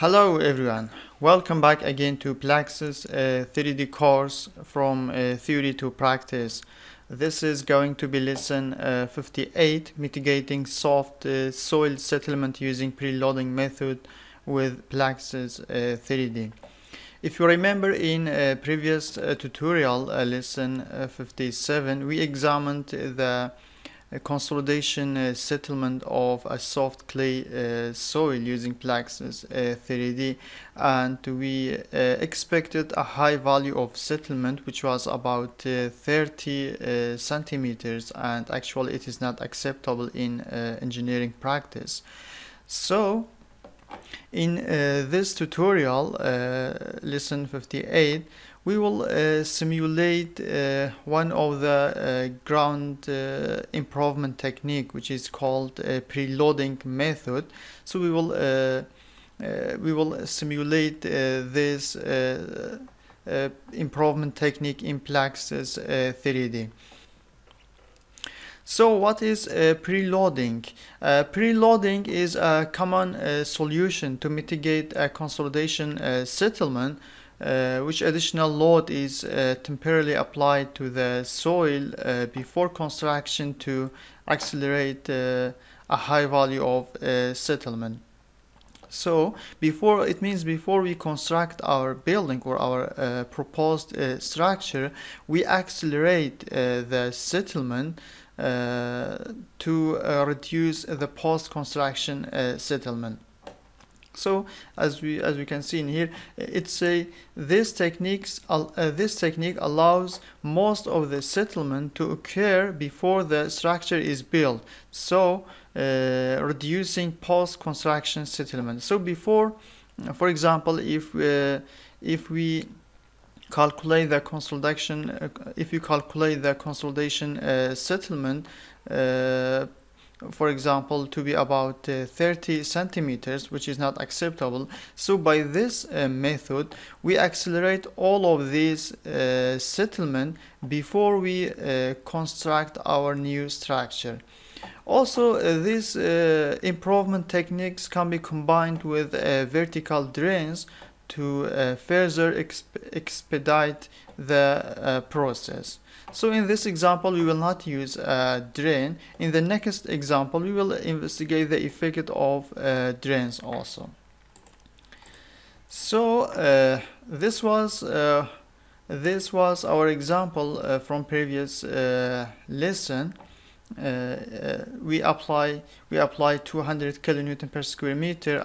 Hello everyone, welcome back again to PLAXIS 3D course from theory to practice. This is going to be lesson 58, mitigating soft soil settlement using preloading method with PLAXIS 3D. If you remember, in a previous tutorial, lesson 57, we examined the consolidation settlement of a soft clay soil using PLAXIS 3D, and we expected a high value of settlement, which was about 30 centimeters, and actually it is not acceptable in engineering practice. So in this tutorial, lesson 58, we will simulate one of the ground improvement technique, which is called preloading method. So we will simulate this improvement technique in PLAXIS 3D. So what is preloading? Preloading is a common solution to mitigate a consolidation settlement, which additional load is temporarily applied to the soil before construction to accelerate a high value of settlement. So it means before we construct our building or our proposed structure, we accelerate the settlement to reduce the post-construction settlement. So as we can see in here, this technique allows most of the settlement to occur before the structure is built, so reducing post-construction settlement. So before, for example, if you calculate the consolidation settlement, for example, to be about 30 centimeters, which is not acceptable. So by this method, we accelerate all of these settlement before we construct our new structure. Also, these improvement techniques can be combined with vertical drains to further expedite the process. So in this example, we will not use a drain. In the next example, we will investigate the effect of drains also. So this was our example from previous lesson. We apply 200 kilonewton per square meter,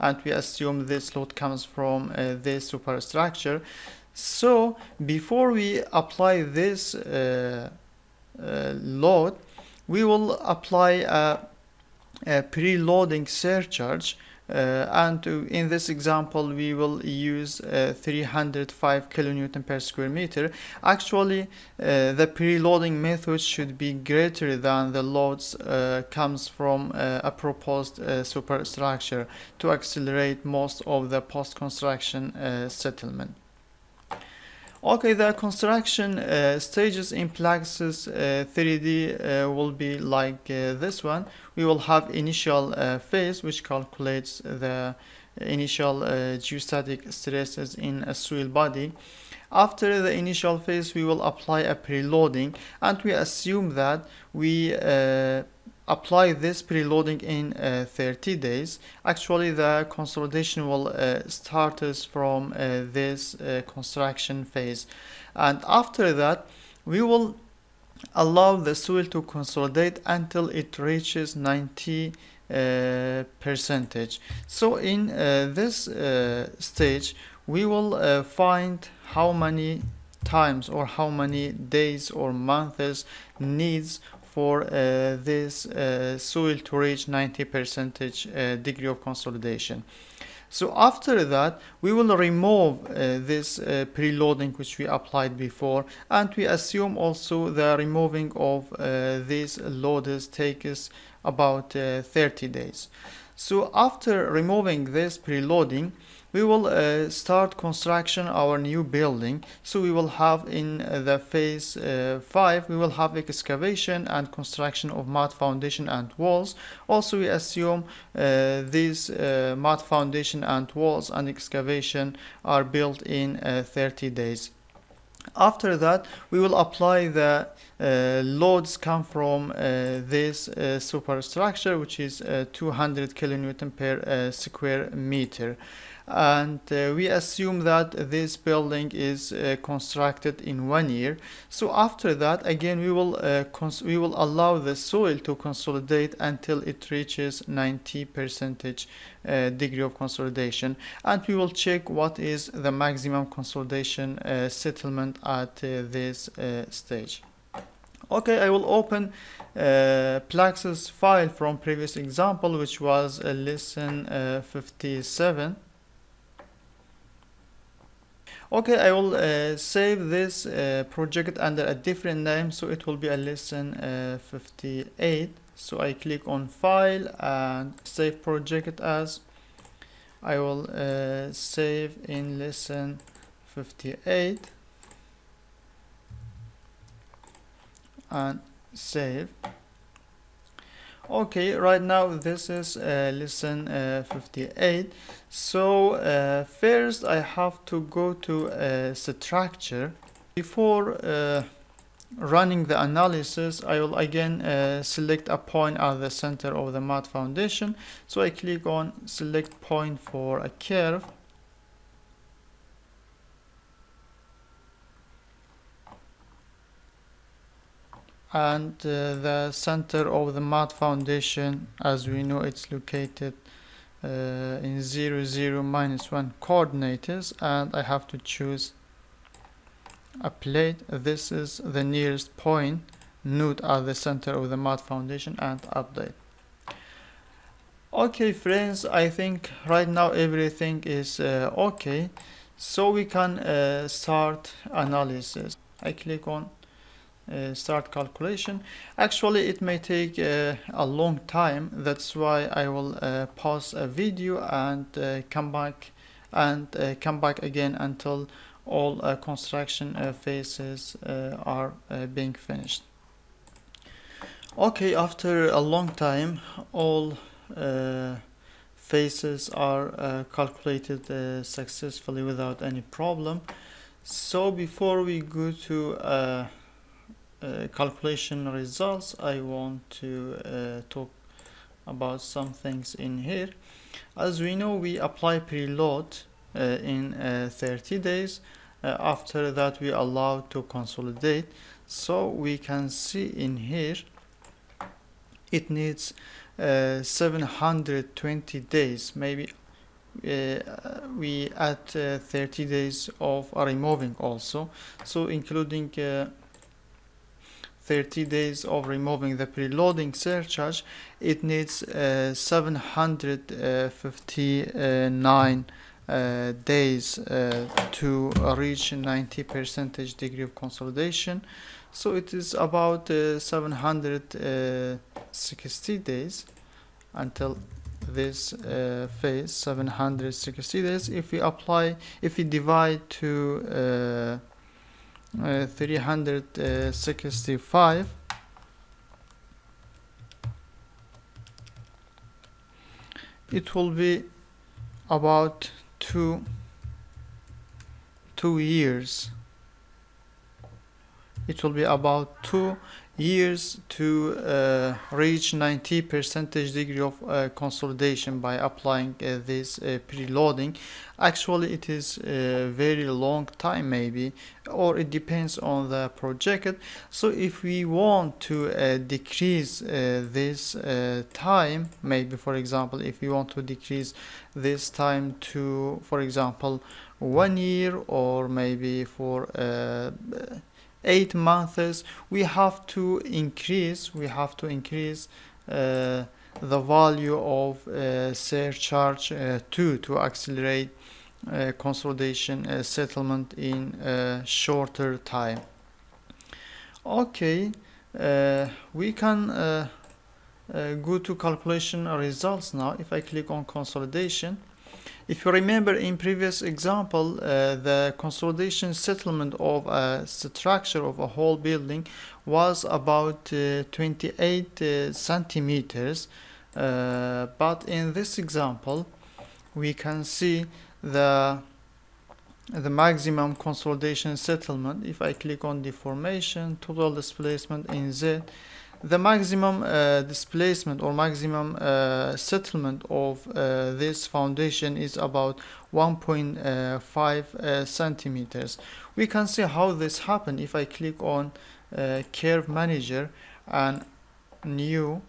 and we assume this load comes from this superstructure. So before we apply this load, we will apply a preloading surcharge, and in this example we will use 305 kilonewton per square meter. Actually, the preloading method should be greater than the loads comes from a proposed superstructure to accelerate most of the post-construction settlement. Okay, the construction stages in PLAXIS 3D will be like this one. We will have initial phase, which calculates the initial geostatic stresses in a soil body. After the initial phase, we will apply a preloading, and we assume that we apply this preloading in 30 days. Actually, the consolidation will start us from this construction phase, and after that we will allow the soil to consolidate until it reaches 90%. So in this stage we will find how many times or how many days or months needs for this soil to reach 90% degree of consolidation. So after that, we will remove this preloading which we applied before, and we assume also the removing of these loads takes about 30 days. So after removing this preloading, we will start construction our new building. So we will have in the phase 5, we will have excavation and construction of mud foundation and walls. Also we assume these mud foundation and walls and excavation are built in 30 days. After that, we will apply the loads come from this superstructure, which is 200 kilonewton per square meter. And we assume that this building is constructed in 1 year. So after that, again, we will allow the soil to consolidate until it reaches 90% degree of consolidation, and we will check what is the maximum consolidation settlement at this stage. Okay, I will open PLAXIS file from previous example, which was lesson 57. Okay, I will save this project under a different name, so it will be a lesson 58. So I click on file and save project as. I will save in lesson 58 and save. Okay, right now this is lesson 58. So first I have to go to structure. Before running the analysis, I will again select a point at the center of the mud foundation. So I click on select point for a curve. And the center of the mud foundation, as we know, it's located in 0, 0, -1 coordinates, and I have to choose a plate. This is the nearest point node at the center of the mud foundation, and update. Okay friends, I think right now everything is okay, so we can start analysis. I click on start calculation. Actually it may take a long time, that's why I will pause a video and come back again until all construction phases are being finished. Okay, after a long time all phases are calculated successfully without any problem. So before we go to calculation results, I want to talk about some things in here. As we know, we apply preload in 30 days. After that we allow to consolidate, so we can see in here it needs 720 days. Maybe we add 30 days of removing also, so including 30 days of removing the preloading surcharge, it needs 759 days to reach 90% degree of consolidation. So it is about 760 days until this phase. 760 days. If we apply, if we divide to 365, it will be about two years. It will be about 2 years to reach 90% degree of consolidation by applying this preloading. Actually it is a very long time, maybe, or it depends on the project. So if we want to decrease this time, maybe for example if we want to decrease this time to, for example, 1 year, or maybe for 8 months, we have to increase the value of surcharge 2 to accelerate consolidation settlement in shorter time. Okay, we can go to calculation results now. If I click on consolidation, if you remember in previous example, the consolidation settlement of a structure of a whole building was about 28 centimeters, but in this example we can see the maximum consolidation settlement. If I click on deformation, total displacement in Z, the maximum displacement or maximum settlement of this foundation is about 1.5 centimeters. We can see how this happened. If I click on curve manager and new,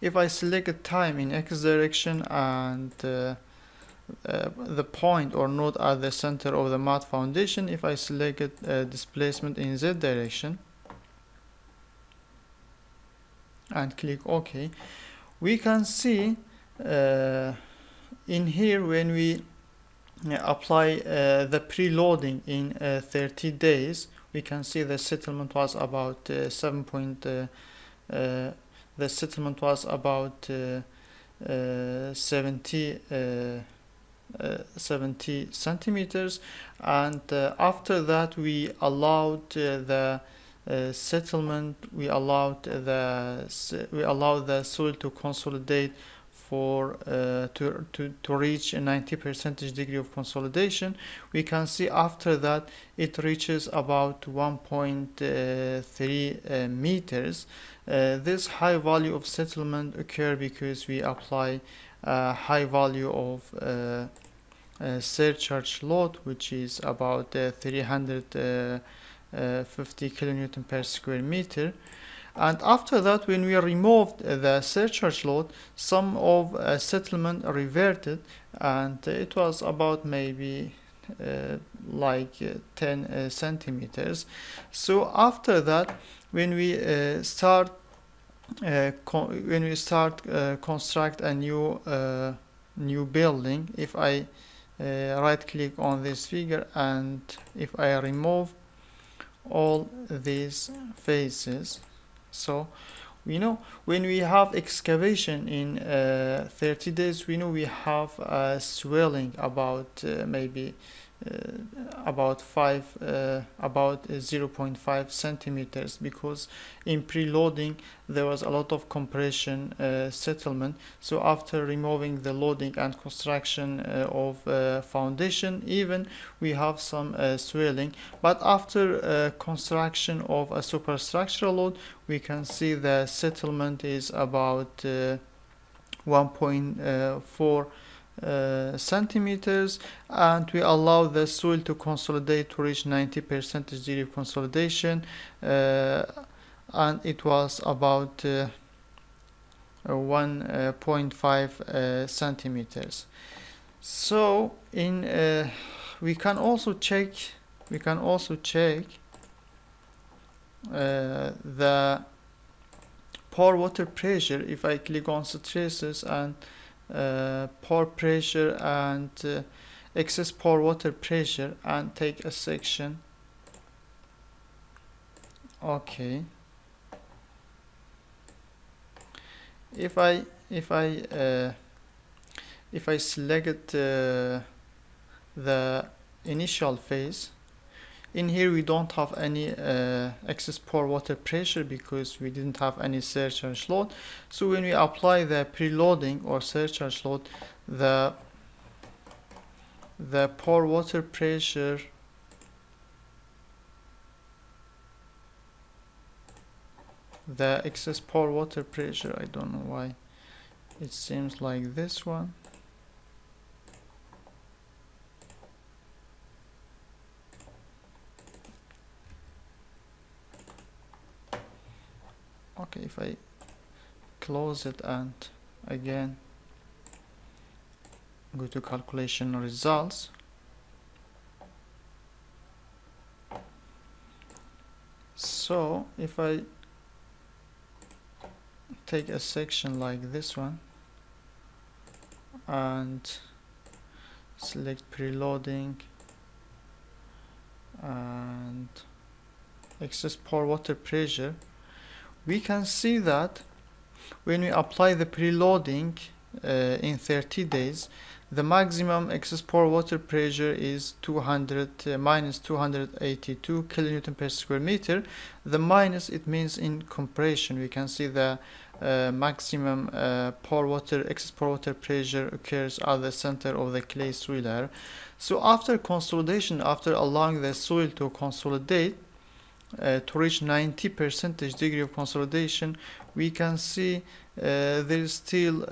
if I select a time in X direction and the point or node at the center of the mat foundation, if I select displacement in Z direction and click OK, we can see in here when we apply the preloading in 30 days, we can see the settlement was about 70 centimeters, and after that we allowed settlement, we allowed the soil to consolidate for to reach a 90% degree of consolidation. We can see after that it reaches about 1.3 meters. This high value of settlement occur because we apply high value of surcharge load, which is about 350 kilonewton per square meter. And after that, when we removed the surcharge load, some of settlement reverted, and it was about maybe like 10 centimeters. So after that, when we construct a new building, if I right click on this figure and if I remove all these faces, so we know when we have excavation in 30 days, we know we have a swelling about maybe about 0.5 centimeters, because in preloading there was a lot of compression settlement. So after removing the loading and construction of foundation, even we have some swelling, but after construction of a superstructural load, we can see the settlement is about 1.4 centimeters, and we allow the soil to consolidate to reach 90% degree of consolidation, and it was about 1.5 centimeters. So in we can also check the pore water pressure. If I click on stresses and pore pressure and excess pore water pressure and take a section, okay. If I select the initial phase, in here we don't have any excess pore water pressure because we didn't have any surcharge load. So when we apply the preloading or surcharge load, the pore water pressure I don't know why it seems like this one. Okay, if I close it and again go to calculation results, so if I take a section like this one and select preloading and excess pore water pressure, we can see that when we apply the preloading in 30 days, the maximum excess pore water pressure is minus 282 kilonewton per square meter. The minus, it means in compression. We can see the maximum excess pore water pressure occurs at the center of the clay soil layer. So after consolidation, after allowing the soil to consolidate to reach 90% degree of consolidation, we can see there is still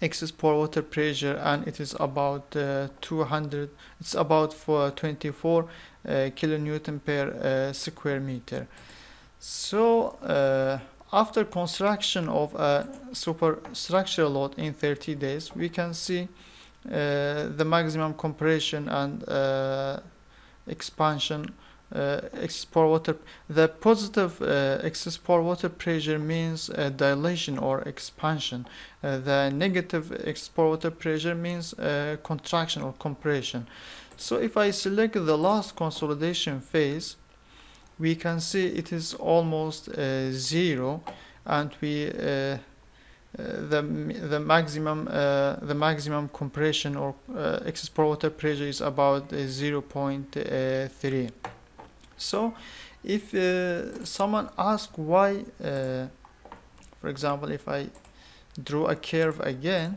excess pore water pressure, and it is about 24 kilonewton per square meter. So after construction of a superstructure load in 30 days, we can see the maximum compression and expansion. The positive excess pore water pressure means dilation or expansion. The negative excess pore water pressure means contraction or compression. So if I select the last consolidation phase, we can see it is almost zero, and we the maximum compression or excess pore water pressure is about 0.3. So if someone asks why, for example, if I draw a curve again,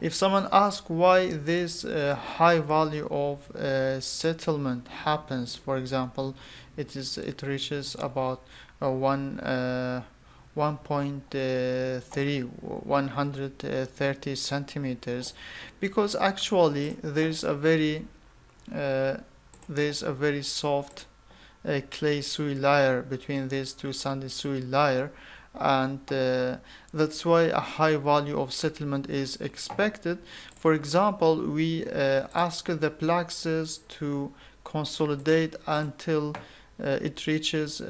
if someone asks why this high value of settlement happens, for example, it reaches about 130 centimeters, because actually there is a very soft clay soil layer between these two sandy soil layer, and that's why a high value of settlement is expected. For example, we ask the PLAXIS to consolidate until it reaches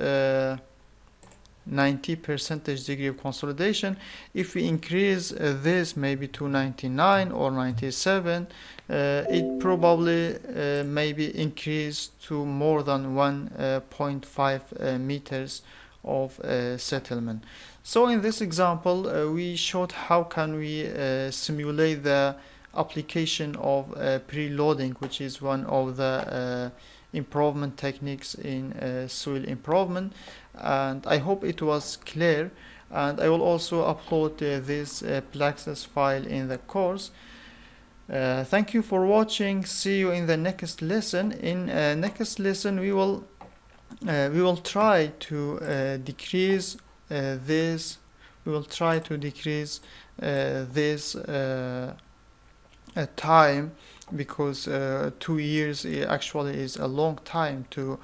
90% degree of consolidation. If we increase this maybe to 99 or 97, it probably maybe increase to more than 1.5 meters of settlement. So in this example, we showed how can we simulate the application of preloading, which is one of the improvement techniques in soil improvement, and I hope it was clear. And I will also upload this PLAXIS file in the course. Thank you for watching. See you in the next lesson. In next lesson, we will try to decrease this. We will try to decrease this time, because 2 years actually is a long time to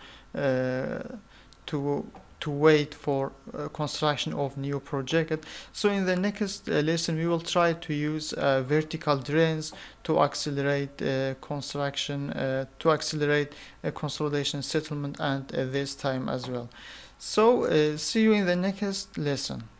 wait for construction of new project. So in the next lesson, we will try to use vertical drains to accelerate construction, to accelerate consolidation, settlement, and this time as well. So see you in the next lesson.